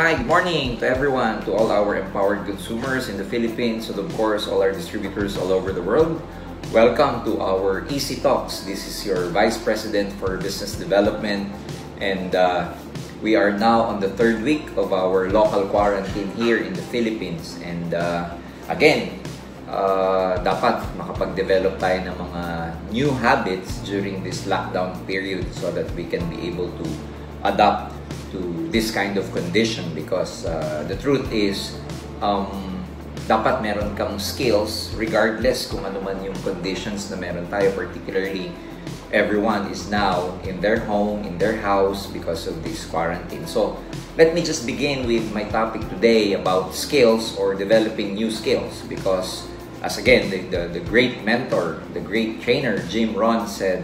Hi, good morning to everyone, to all our empowered consumers in the Philippines, and of course all our distributors all over the world. Welcome to our EC Talks. This is your Vice President for Business Development, and we are now on the third week of our local quarantine here in the Philippines. And dapat makapag-develop tayo ng mga new habits during this lockdown period so that we can be able to adapt to this kind of condition, because the truth is dapat meron kang skills regardless kung ano man yung conditions na meron tayo. Particularly, everyone is now in their home, in their house because of this quarantine. So let me just begin with my topic today about skills or developing new skills, because as again, the great mentor, the great trainer, Jim Rohn said,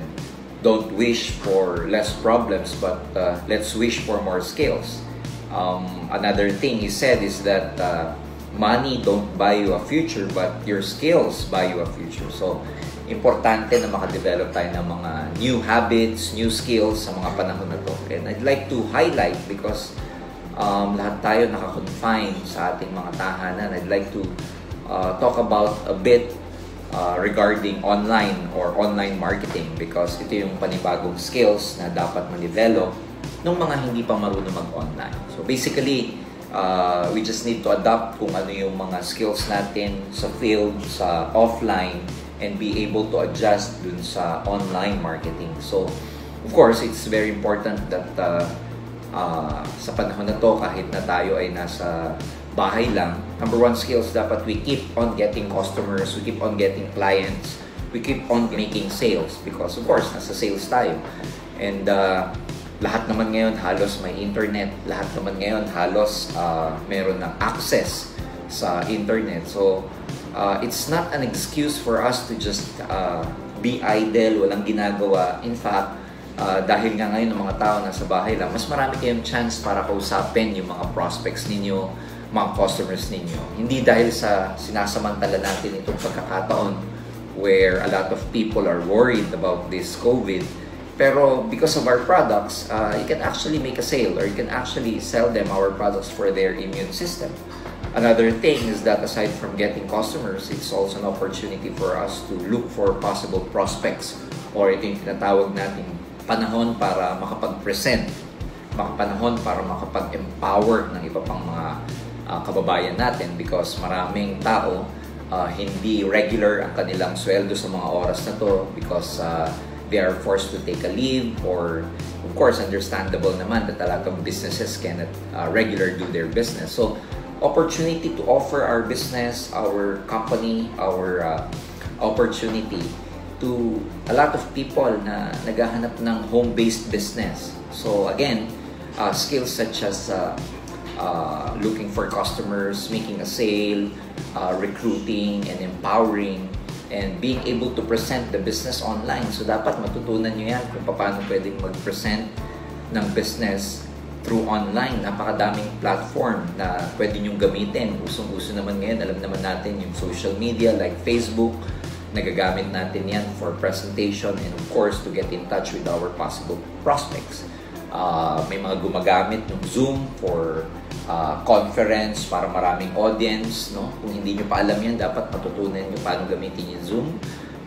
don't wish for less problems, but let's wish for more skills. Another thing he said is that money don't buy you a future, but your skills buy you a future. So, importante na makadevelop tayo ng mga new habits, new skills sa mga panahon na to. And I'd like to highlight, because lahat tayo nakakonfine sa ating mga tahanan, I'd like to talk about a bit regarding online or online marketing, because ito yung panibagong skills na dapat ma-develop ng mga hindi pa marunong mag-online. So basically, we just need to adapt kung ano yung mga skills natin sa field, sa offline, and be able to adjust dun sa online marketing. So of course, it's very important that sa panahon na to, kahit na tayo ay nasa bahay lang, number one skills dapat we keep on getting customers, we keep on getting clients, we keep on making sales, because of course, nasa sales tayo. And lahat naman ngayon halos may internet, lahat naman ngayon halos meron ng access sa internet. So it's not an excuse for us to just be idle, walang ginagawa. In fact, dahil nga ngayon ng mga tao nasa bahay lang, mas marami kayong chance para kausapin yung mga prospects ninyo, mga customers ninyo. Hindi dahil sa sinasamantala natin itong pagkakataon where a lot of people are worried about this COVID, pero because of our products, you can actually make a sale, or you can actually sell them our products for their immune system. Another thing is that aside from getting customers, it's also an opportunity for us to look for possible prospects, or ito yung tinatawag natin panahon para makapag-present, panahon para makapag-empower ng iba pang mga kababayan natin, because maraming tao hindi regular ang kanilang sweldo sa mga oras na to, because they are forced to take a leave, or of course understandable naman that a lot of businesses cannot regular do their business. So opportunity to offer our business, our company, our opportunity to a lot of people na naghahanap ng home-based business. So again, skills such as looking for customers, making a sale, recruiting and empowering, and being able to present the business online. So dapat matutunan nyo yan kung paano pwedeng mag-present ng business through online. Napakadaming platform na pwede nyong gamitin. Usong-uso naman ngayon, alam naman natin yung social media like Facebook. Nagagamit natin yan for presentation and of course to get in touch with our possible prospects. May mga gumagamit ng Zoom for conference para maraming audience, no? Kung hindi nyo pa alam yan, dapat matutunan nyo paano gamitin yung Zoom.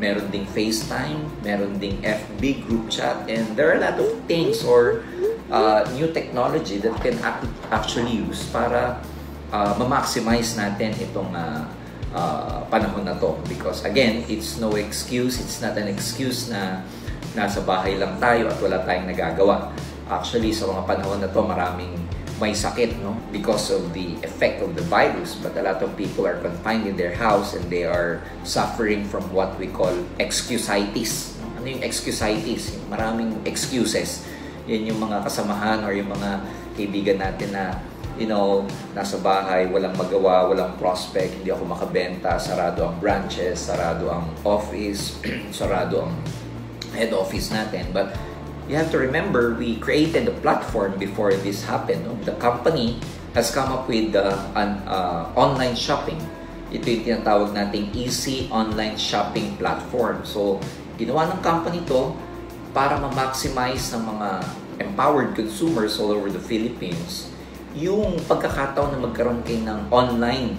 Meron ding FaceTime, meron ding FB group chat, and there are a lot of things or new technology that can actually use para ma-maximize natin itong panahon na to. Because again, it's no excuse, it's not an excuse na nasa bahay lang tayo at wala tayong nagagawa. Actually, sa mga panahon na to, maraming may sakit, no? Because of the effect of the virus. But a lot of people are confined in their house and they are suffering from what we call excusitis. Ano yung excusitis? Yung maraming excuses. Yan yung mga kasamahan or yung mga kaibigan natin na, you know, nasa bahay, walang magawa, walang prospect, hindi ako makabenta, sarado ang branches, sarado ang office, sarado ang head office natin. But you have to remember, we created a platform before this happened. The company has come up with an online shopping. Ito yung tinatawag nating EC online shopping platform. So, ginawa ng company to para ma-maximize ng mga empowered consumers all over the Philippines yung pagkakataon na magkaroon kayo ng online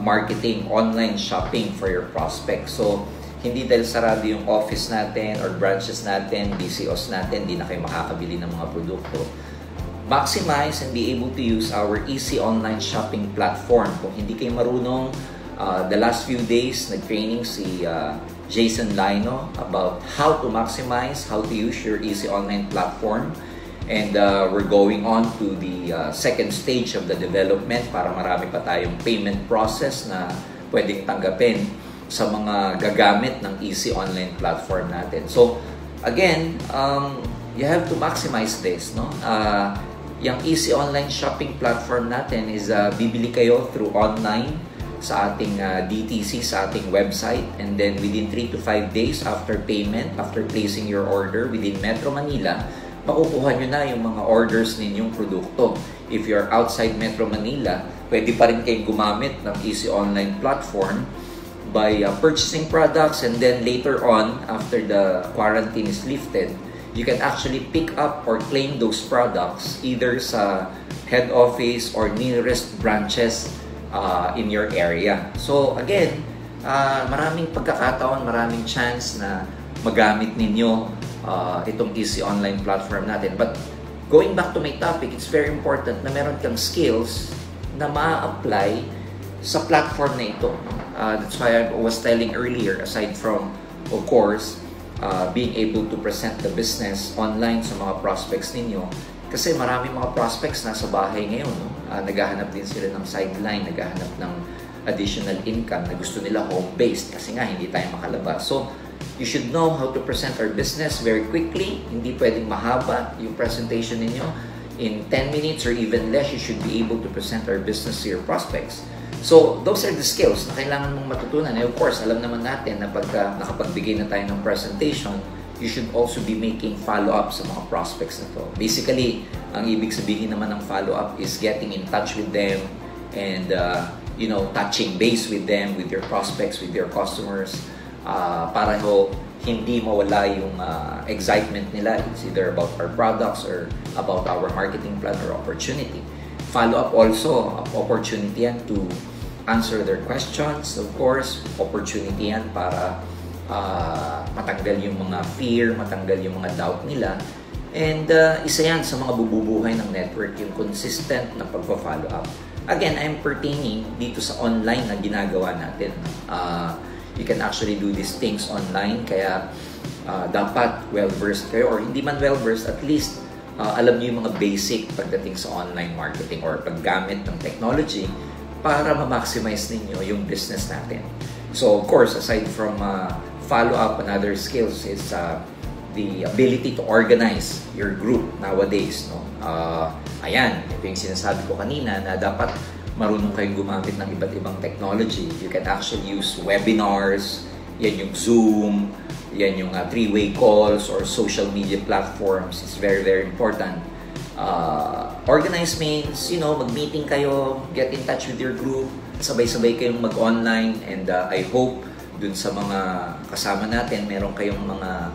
marketing, online shopping for your prospects. So, hindi dahil sarado yung office natin or branches natin, BCOs natin, hindi na kayo makakabili ng mga produkto. Maximize and be able to use our EC online shopping platform. Kung hindi kayo marunong, the last few days, nag-training si Jason Laino about how to maximize, how to use your EC online platform. And we're going on to the second stage of the development para marami pa tayong payment process na pwedeng tanggapin sa mga gagamit ng EC online platform natin. So, again, you have to maximize this, no? Yung EC online shopping platform natin is bibili kayo through online sa ating DTC, sa ating website. And then, within 3 to 5 days after payment, after placing your order within Metro Manila, makukuha nyo na yung mga orders ninyong produkto. If you're outside Metro Manila, pwede pa rin kayong gumamit ng EC online platform by purchasing products, and then later on, after the quarantine is lifted, you can actually pick up or claim those products either sa head office or nearest branches in your area. So again, maraming pagkakataon, maraming chance na magamit ninyo itong EC online platform natin. But going back to my topic, it's very important na meron kang skills na ma-apply sa platform na ito. That's why I was telling earlier, aside from, of course, being able to present the business online sa mga prospects ninyo, kasi marami mga prospects nasa bahay ngayon, no? Naghahanap din sila ng sideline, naghahanap ng additional income na gusto nila home-based kasi nga hindi tayo makalabas. So, you should know how to present our business very quickly. Hindi pwedeng mahaba yung presentation ninyo. In 10 minutes or even less, you should be able to present our business to your prospects. So, those are the skills na kailangan mong matutunan. And of course, alam naman natin na pagka nakapagbigay na tayo ng presentation, you should also be making follow-up sa mga prospects na to. Basically, ang ibig sabihin naman ng follow-up is getting in touch with them and, you know, touching base with them, with your prospects, with your customers, para ho hindi mawala yung excitement nila. It's either about our products or about our marketing plan or opportunity. Follow-up also, opportunity yan to answer their questions, of course. Opportunity yan para matanggal yung mga fear, matanggal yung mga doubt nila. And isa yan sa mga bububuhay ng network, yung consistent na pagpa-follow-up. Again, I'm pertaining dito sa online na ginagawa natin. You can actually do these things online, kaya dapat well-versed kayo, or hindi man well-versed, at least alam niyo yung mga basic pagdating sa online marketing or paggamit ng technology para ma-maximize ninyo yung business natin. So, of course, aside from follow-up and other skills is the ability to organize your group nowadays, no? Ayan, ito yung sinasabi ko kanina na dapat marunong kayong gumamit ng iba't ibang technology. You can actually use webinars, yan yung Zoom, yan yung three-way calls or social media platforms. It's very, very important. Organize means, you know, mag-meeting kayo, get in touch with your group, sabay-sabay kayong mag-online, and I hope dun sa mga kasama natin, meron kayong mga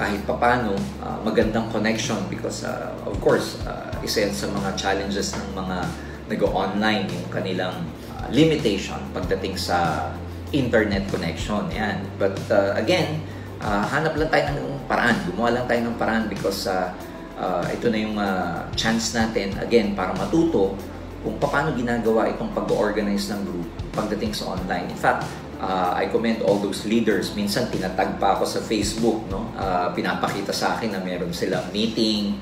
kahit papano magandang connection because, of course, isa yan sa mga challenges ng mga nag-online, yung kanilang limitation pagdating sa internet connection. Yan. But again, hanap lang tayo ng paraan, gumawa lang tayo ng paraan because ito na yung chance natin, again, para matuto kung paano ginagawa itong pag-organize ng group pagdating sa online. In fact, I commend all those leaders. Minsan, tinatag pa ako sa Facebook, no? Pinapakita sa akin na meron silang meeting,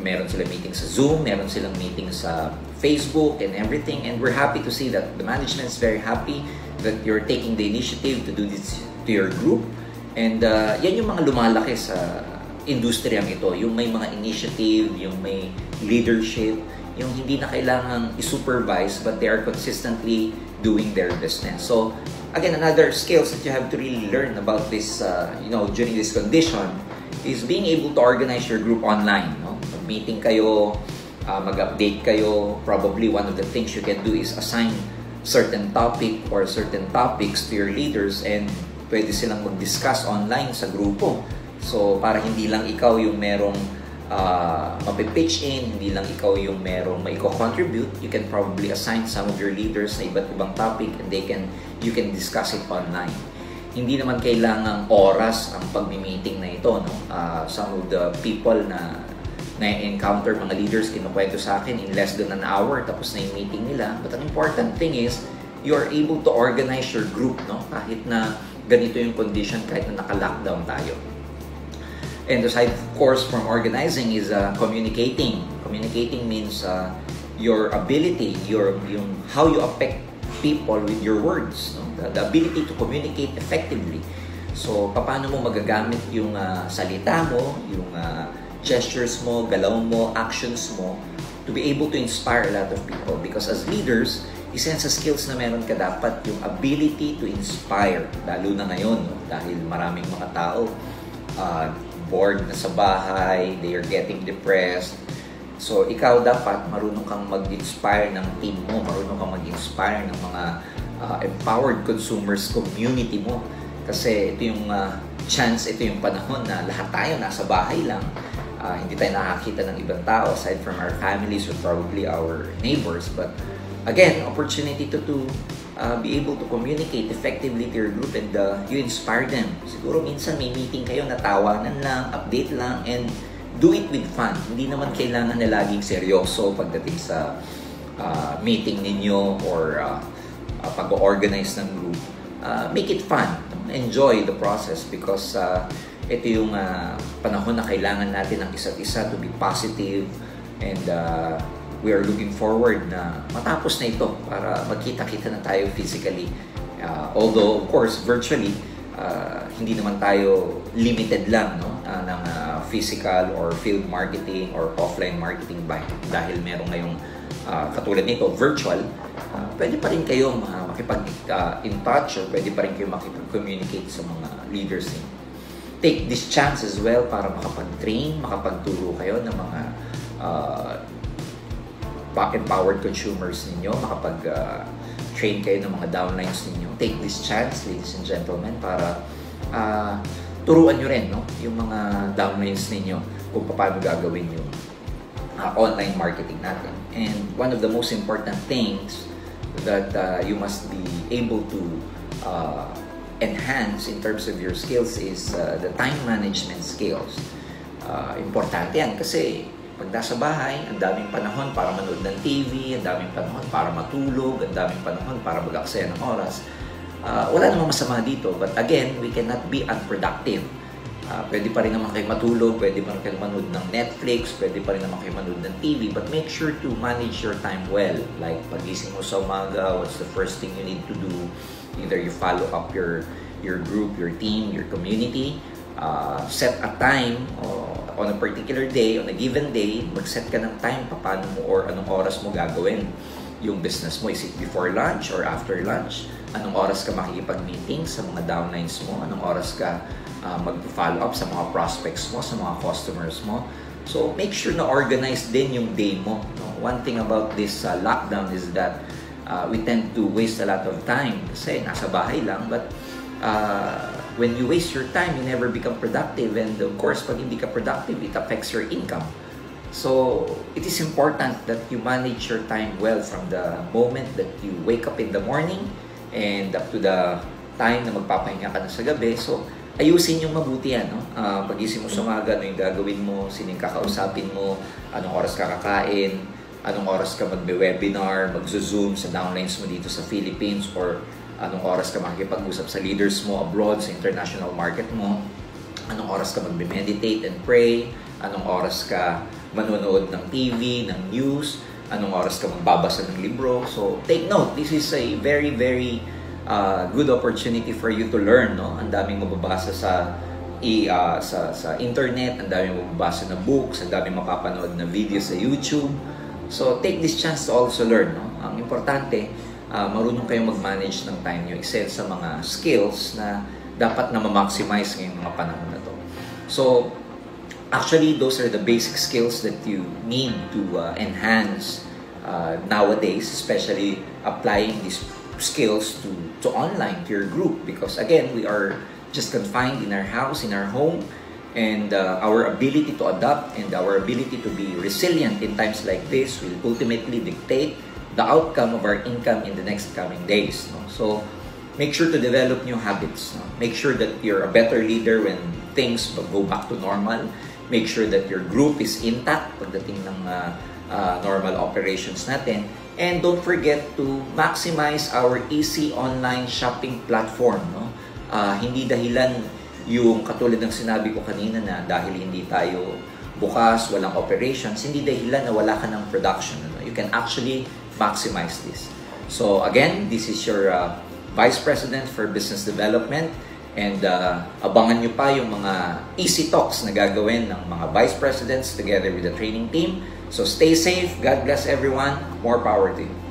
meron silang meeting sa Zoom, meron silang meeting sa Facebook and everything. And we're happy to see that the management is very happy that you're taking the initiative to do this to your group. And yan yung mga lumalaki sa industriyang ito, yung may mga initiative, yung may leadership, yung hindi na kailangang i-supervise but they are consistently doing their business. So, again, another skills that you have to really learn about this, you know, during this condition is being able to organize your group online, no? Mag-meeting kayo, mag-update kayo. Probably one of the things you can do is assign certain topic or certain topics to your leaders and pwede silang mag-discuss online sa grupo. So, para hindi lang ikaw yung merong mapipitch in, hindi lang ikaw yung merong maiko-contribute, you can probably assign some of your leaders na iba't ibang topic and you can discuss it online. Hindi naman kailangang oras ang pagmi-meeting na ito, no? Some of the people na encounter mga leaders kinukwento sa akin in less than an hour tapos na yung meeting nila. But an important thing is you are able to organize your group, no? Kahit na ganito yung condition, kahit na naka-lockdown tayo. And aside, of course, from organizing is communicating. Communicating means your ability, how you affect people with your words, no? The ability to communicate effectively. So, paano mo magagamit yung salita mo, yung gestures mo, galaw mo, actions mo, to be able to inspire a lot of people. Because as leaders, isa sa skills na meron ka dapat, yung ability to inspire. Lalo na ngayon, no? Dahil maraming mga tao, bored na sa bahay, they are getting depressed. So, ikaw dapat marunong kang mag-inspire ng team mo, marunong kang mag-inspire ng mga empowered consumers community mo. Kasi ito yung chance, ito yung panahon na lahat tayo nasa bahay lang. Hindi tayo nakakita ng ibang tao aside from our families or probably our neighbors. But again, opportunity to be able to communicate effectively to your group and you inspire them. Siguro minsan may meeting kayo na tawanan lang, update lang, and do it with fun. Hindi naman kailangan na laging seryoso pagdating sa meeting ninyo or pag-organize ng group. Make it fun. Enjoy the process because ito yung panahon na kailangan natin ng isa't isa to be positive and we are looking forward na matapos na ito para magkita-kita na tayo physically. Although, of course, virtually, hindi naman tayo limited lang, no? Ng physical or field marketing or offline marketing by. Dahil meron ngayong katulad nito, virtual, pwede pa rin kayong makipag-in touch or pwede pa rin kayong makipag-communicate sa mga leaders ninyo. Take this chance as well para makapag-train, makapagturo kayo ng mga empowered consumers ninyo, makapag-train kayo ng mga downlines ninyo. Take this chance, ladies and gentlemen, para turuan nyo rin, no? Yung mga downlines ninyo kung paano gagawin yung online marketing natin. And one of the most important things that you must be able to enhance in terms of your skills is the time management skills. Importante yan kasi pag nasa bahay, ang daming panahon para manood ng TV, ang daming panahon para matulog, ang daming panahon para mag-aksaya ng oras. Wala namang masama dito, but again, we cannot be unproductive. Pwede pa rin naman kayo matulog, pwede pa rin kayo manood ng Netflix, pwede pa rin naman kayo manood ng TV, but make sure to manage your time well. Like, pagising mo sa umaga, what's the first thing you need to do? Either you follow up your group, your team, your community, set a time on a particular day, on a given day, mag-set ka ng time paano mo or anong oras mo gagawin yung business mo. Is it before lunch or after lunch? Anong oras ka makikipag-meeting sa mga downlines mo? Anong oras ka mag-follow up sa mga prospects mo, sa mga customers mo? So, make sure na organize din yung day mo, no? One thing about this lockdown is that we tend to waste a lot of time kasi nasa bahay lang, but when you waste your time, you never become productive. And of course, pag hindi ka productive, it affects your income. So, it is important that you manage your time well from the moment that you wake up in the morning and up to the time na magpapahinga ka na sa gabi. So, ayusin yung mabuti yan, no? Pagising mo sa umaga, ano yung gagawin mo, sino yung kakausapin mo, anong oras ka kakain, anong oras ka magbe-webinar, magzo-zoom sa downlines mo dito sa Philippines, or anong oras ka makikipag-usap sa leaders mo abroad, sa international market mo, anong oras ka mag-meditate and pray, anong oras ka manonood ng TV, ng news, anong oras ka magbabasa ng libro. So, take note, this is a very, very good opportunity for you to learn, no? Ang daming mababasa sa internet, ang daming mababasa na books, ang daming makapanood na videos sa YouTube. So, take this chance to also learn, no? Ang importante, marunong kayong mag-manage ng time nyo. Isa sa mga skills na dapat na ma-maximize ngayong mga panahon na to. So, actually, those are the basic skills that you need to enhance nowadays, especially applying these skills to online, to your group. Because again, we are just confined in our house, in our home, And our ability to adapt and our ability to be resilient in times like this will ultimately dictate the outcome of our income in the next coming days. No? So make sure to develop new habits. No? Make sure that you're a better leader when things go back to normal. Make sure that your group is intact pagdating ng normal operations natin. And don't forget to maximize our EC online shopping platform. No? Hindi dahilan yung katulad ng sinabi ko kanina na dahil hindi tayo bukas, walang operations, hindi dahilan na wala ka ng production. No? You can actually maximize this. So again, this is your Vice President for Business Development. And abangan nyo pa yung mga EC Talks na gagawin ng mga Vice Presidents together with the training team. So stay safe. God bless everyone. More power to you.